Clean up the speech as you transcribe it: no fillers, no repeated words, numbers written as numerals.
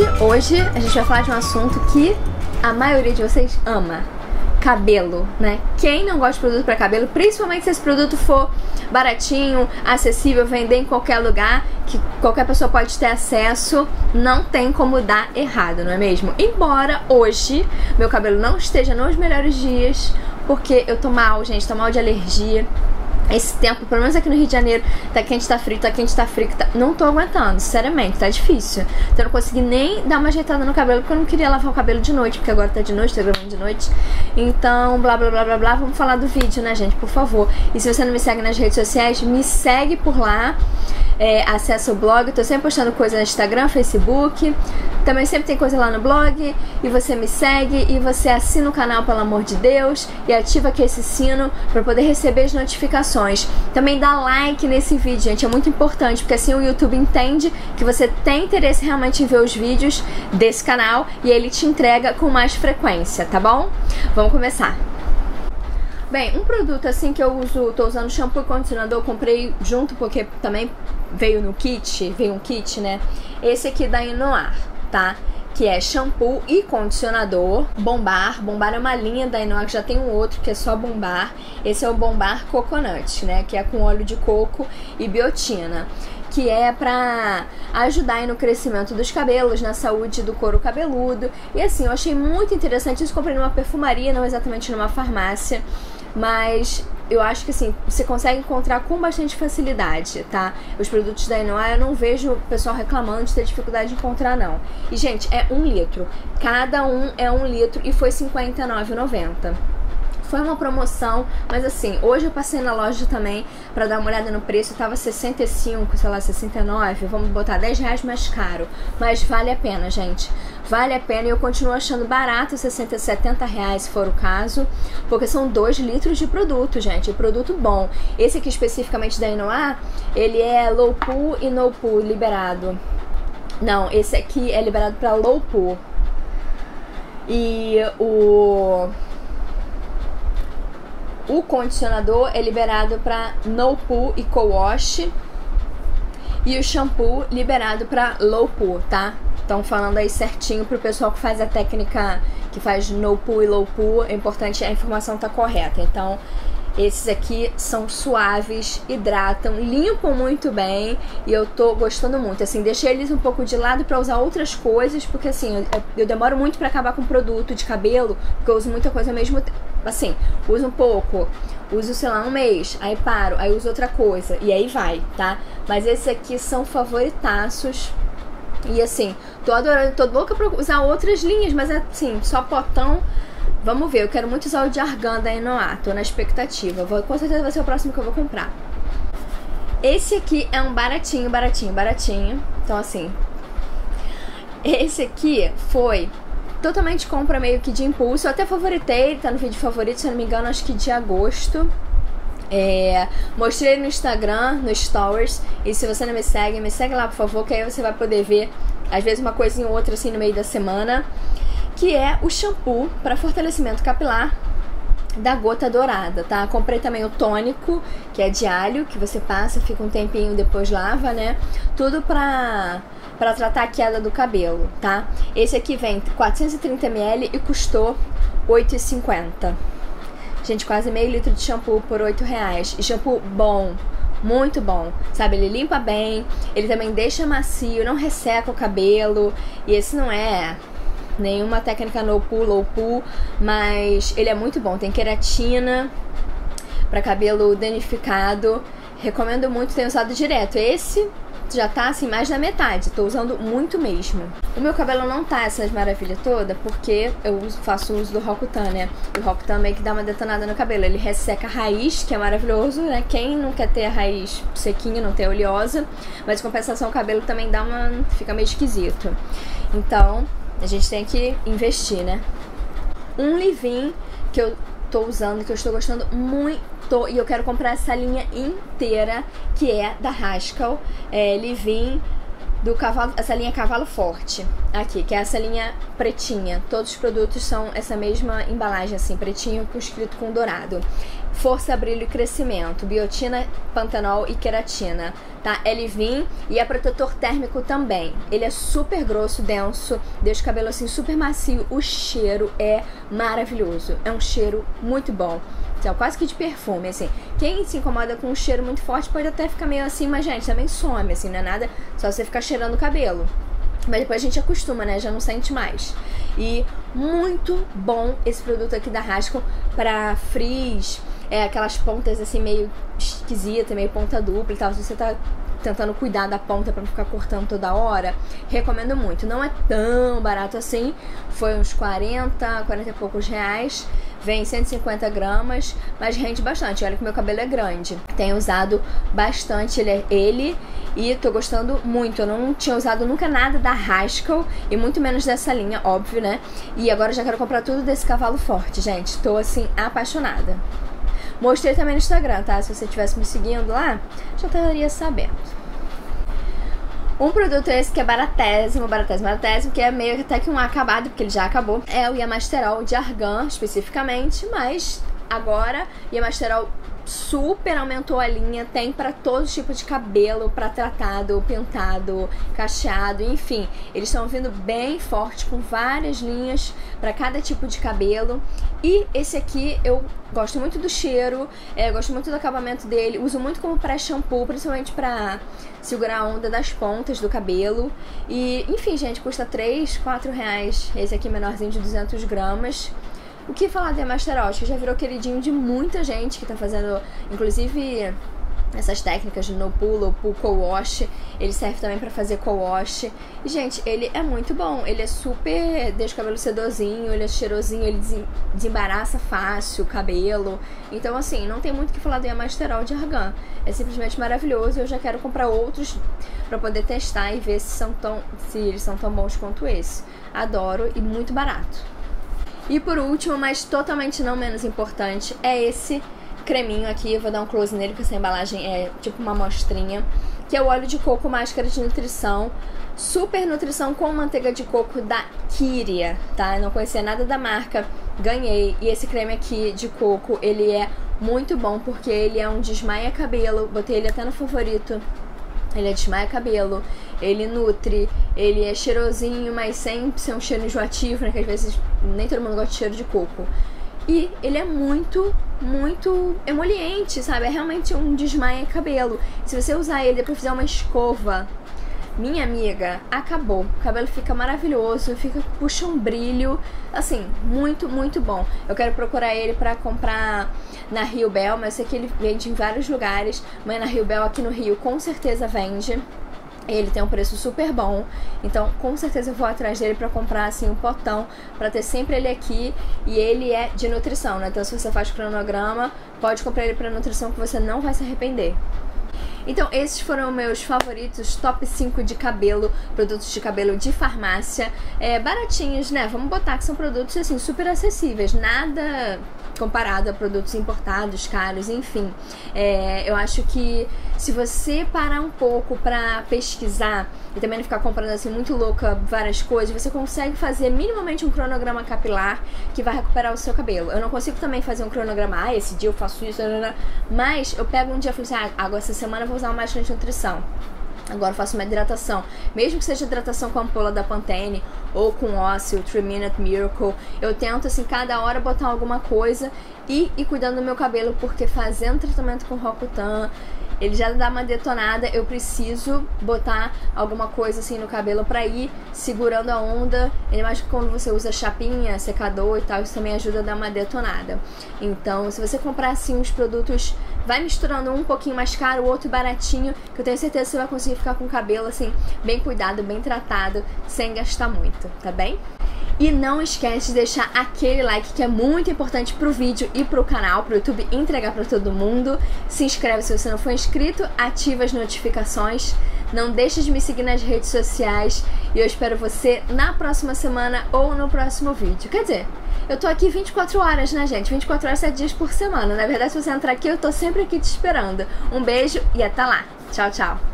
gente, hoje a gente vai falar de um assunto que a maioria de vocês ama. Cabelo, né? Quem não gosta de produto para cabelo, principalmente se esse produto for baratinho, acessível, vender em qualquer lugar, que qualquer pessoa pode ter acesso, não tem como dar errado, não é mesmo? Embora hoje meu cabelo não esteja nos melhores dias, porque eu tô mal, gente, tô mal de alergia. Esse tempo, pelo menos aqui no Rio de Janeiro, tá quente, tá frio, tá quente, tá frio, tá... Não tô aguentando, sinceramente, tá difícil. Então eu não consegui nem dar uma ajeitada no cabelo, porque eu não queria lavar o cabelo de noite, porque agora tá de noite, tô gravando de noite. Então, blá, blá, blá, blá, blá, vamos falar do vídeo, né, gente, por favor. E se você não me segue nas redes sociais, me segue por lá, acessa o blog, eu tô sempre postando coisa no Instagram, Facebook... Também sempre tem coisa lá no blog, e você me segue, e você assina o canal, pelo amor de Deus, e ativa aqui esse sino pra poder receber as notificações. Também dá like nesse vídeo, gente, é muito importante, porque assim o YouTube entende que você tem interesse realmente em ver os vídeos desse canal, e ele te entrega com mais frequência, tá bom? Vamos começar! Bem, um produto assim que eu uso, tô usando shampoo e condicionador, eu comprei junto, porque também veio no kit, veio um kit, né? Esse aqui da Inoar, tá? Que é shampoo e condicionador Bombar. Bombar é uma linha da Inoar, já tem um outro que é só Bombar. Esse é o Bombar Coconut, né? Que é com óleo de coco e biotina, que é pra ajudar aí no crescimento dos cabelos, na saúde do couro cabeludo. E assim, eu achei muito interessante isso, comprei numa perfumaria, não exatamente numa farmácia, mas... eu acho que assim, você consegue encontrar com bastante facilidade, tá? Os produtos da Inoar, eu não vejo o pessoal reclamando de ter dificuldade de encontrar, não. E, gente, é 1 litro. Cada um é 1 litro e foi R$ 59,90. Foi uma promoção, mas assim, hoje eu passei na loja também pra dar uma olhada no preço, tava 65, sei lá, 69, vamos botar 10 reais mais caro, mas vale a pena, gente, vale a pena, e eu continuo achando barato 60, 70 reais se for o caso, porque são 2 litros de produto, gente, produto bom. Esse aqui especificamente da Inoar, ele é low poo e no poo liberado, não, esse aqui é liberado pra low poo, e o condicionador é liberado para no poo e co-wash, e o shampoo liberado para low poo, tá? Então falando aí certinho pro pessoal que faz a técnica, que faz no poo e low poo, é importante a informação tá correta. Então esses aqui são suaves, hidratam, limpam muito bem, e eu tô gostando muito. Assim, deixei eles um pouco de lado pra usar outras coisas, porque assim, eu demoro muito pra acabar com produto de cabelo, porque eu uso muita coisa ao mesmo tempo. Assim, uso um pouco, uso, sei lá, um mês, aí paro, aí uso outra coisa, e aí vai, tá? Mas esses aqui são favoritaços. E assim, tô adorando, tô louca pra usar outras linhas, mas assim, só potão. Vamos ver, eu quero muito usar o de argan da Inoar, tô na expectativa, com certeza vai ser o próximo que eu vou comprar. Esse aqui é um baratinho, baratinho, baratinho. Então assim, esse aqui foi totalmente compra meio que de impulso, eu até favoritei, tá no vídeo favorito, se eu não me engano, acho que de agosto. Mostrei no Instagram, no Stories, e se você não me segue, me segue lá por favor, que aí você vai poder ver, às vezes uma coisinha ou outra assim no meio da semana. Que é o shampoo para fortalecimento capilar da Gota Dourada, tá? Comprei também o tônico, que é de alho, que você passa, fica um tempinho, depois lava, né? Tudo pra tratar a queda do cabelo, tá? Esse aqui vem 430 ml e custou R$ 8,50. Gente, quase meio litro de shampoo por R$ 8,00. E shampoo bom, muito bom, sabe? Ele limpa bem, ele também deixa macio, não resseca o cabelo. E esse não é... nenhuma técnica no poo, low poo, mas ele é muito bom, tem queratina para cabelo danificado, recomendo muito, tenho usado direto. Esse já tá assim mais da metade, tô usando muito mesmo. O meu cabelo não tá essas maravilhas todas, porque eu faço uso do Rokutan, né? O Rokutan meio que dá uma detonada no cabelo, ele resseca a raiz, que é maravilhoso, né? Quem não quer ter a raiz sequinha, não ter oleosa, mas em compensação o cabelo também dá uma... fica meio esquisito. Então... a gente tem que investir, né? Um leave-in que eu tô usando, que eu estou gostando muito, e eu quero comprar essa linha inteira, que é da Haskell, leave-in do cavalo, essa linha Cavalo Forte aqui, que é essa linha pretinha. Todos os produtos são essa mesma embalagem assim, pretinho com escrito com dourado. Força, brilho e crescimento, biotina, pantenol e queratina, tá? L-Vim, e é protetor térmico também. Ele é super grosso, denso, deixa o cabelo assim super macio. O cheiro é maravilhoso, é um cheiro muito bom, então, quase que de perfume, assim. Quem se incomoda com um cheiro muito forte pode até ficar meio assim, mas gente, também some, assim, não é nada, só você ficar cheirando o cabelo. Mas depois a gente acostuma, né? Já não sente mais. E muito bom esse produto aqui da Rasco pra frizz, aquelas pontas assim meio esquisita, meio ponta dupla e tal. Se você tá tentando cuidar da ponta pra não ficar cortando toda hora, recomendo muito. Não é tão barato assim, foi uns 40 e poucos reais. Vem 150 gramas, mas rende bastante. Olha que meu cabelo é grande. Tenho usado bastante ele e tô gostando muito. Eu não tinha usado nunca nada da Haskell e muito menos dessa linha, óbvio, né? E agora eu já quero comprar tudo desse Cavalo Forte, gente. Tô, assim, apaixonada. Mostrei também no Instagram, tá? Se você estivesse me seguindo lá, já estaria sabendo. Um produto esse que é baratésimo, que é meio até que um acabado, porque ele já acabou. É o Yamasterol de argan, especificamente, mas agora Yamasterol super aumentou a linha, tem pra todo tipo de cabelo, pra tratado, pintado, cacheado, enfim. Eles estão vindo bem forte, com várias linhas pra cada tipo de cabelo. E esse aqui eu gosto muito do cheiro, gosto muito do acabamento dele, uso muito como pré-shampoo, principalmente pra segurar a onda das pontas do cabelo. E, enfim, gente, custa 3, 4 reais, esse aqui menorzinho de 200 gramas. O que falar de Yamasterol? Acho que já virou queridinho de muita gente que tá fazendo, inclusive, essas técnicas de no pull ou pull co-wash. Ele serve também pra fazer co-wash. E, gente, ele é muito bom. Ele é super... deixa o cabelo sedosinho, ele é cheirosinho, ele desembaraça fácil o cabelo. Então, assim, não tem muito o que falar do Yamasterol de argan. É simplesmente maravilhoso. Eu já quero comprar outros pra poder testar e ver se eles são tão bons quanto esse. Adoro e muito barato. E por último, mas totalmente não menos importante, é esse creminho aqui. Eu vou dar um close nele, porque essa embalagem é tipo uma amostrinha. Que é o óleo de coco máscara de nutrição, super nutrição com manteiga de coco da Kyria, tá? Eu não conhecia nada da marca, ganhei. E esse creme aqui de coco, ele é muito bom, porque ele é um desmaia cabelo. Botei ele até no favorito. Ele é desmaia cabelo, ele nutre, ele é cheirosinho, mas sem ser um cheiro enjoativo, né? Que às vezes nem todo mundo gosta de cheiro de coco. E ele é muito, muito emoliente, sabe? É realmente um desmaia cabelo. Se você usar ele e depois fizer uma escova, minha amiga, acabou. O cabelo fica maravilhoso, puxa um brilho. Assim, muito, muito bom. Eu quero procurar ele pra comprar na Rio Bell, mas eu sei que ele vende em vários lugares. Mas na Rio Bell, aqui no Rio, com certeza vende. Ele tem um preço super bom, então com certeza eu vou atrás dele pra comprar assim um potão, pra ter sempre ele aqui. E ele é de nutrição, né? Então se você faz cronograma, pode comprar ele pra nutrição, que você não vai se arrepender. Então esses foram meus favoritos, top 5 de cabelo, produtos de cabelo de farmácia, baratinhos, né? Vamos botar que são produtos assim super acessíveis, nada comparado a produtos importados, caros, enfim. Eu acho que se você parar um pouco pra pesquisar e também não ficar comprando assim muito louca várias coisas, você consegue fazer minimamente um cronograma capilar que vai recuperar o seu cabelo. Eu não consigo também fazer um cronograma, esse dia eu faço isso, mas eu pego um dia e falo assim, agora essa semana eu vou usar uma máscara de nutrição. Agora eu faço uma hidratação, mesmo que seja hidratação com a ampola da Pantene ou com ósseo, 3-Minute Miracle. Eu tento, assim, cada hora botar alguma coisa e ir cuidando do meu cabelo, porque fazendo tratamento com Rokutan, ele já dá uma detonada. Eu preciso botar alguma coisa, assim, no cabelo pra ir segurando a onda. Ainda mais que quando você usa chapinha, secador e tal, isso também ajuda a dar uma detonada. Então, se você comprar, assim, os produtos, vai misturando um pouquinho mais caro, o outro baratinho, que eu tenho certeza que você vai conseguir ficar com o cabelo, assim, bem cuidado, bem tratado, sem gastar muito, tá bem? E não esquece de deixar aquele like, que é muito importante pro vídeo e pro canal, pro YouTube entregar pra todo mundo. Se inscreve se você não for inscrito, ativa as notificações, não deixa de me seguir nas redes sociais. E eu espero você na próxima semana ou no próximo vídeo. Quer dizer, eu tô aqui 24 horas, né, gente? 24 horas, 7 dias por semana. Na verdade, se você entrar aqui, eu tô sempre aqui te esperando. Um beijo e até lá. Tchau, tchau.